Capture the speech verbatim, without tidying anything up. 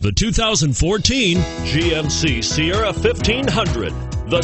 The two thousand fourteen G M C Sierra fifteen hundred. The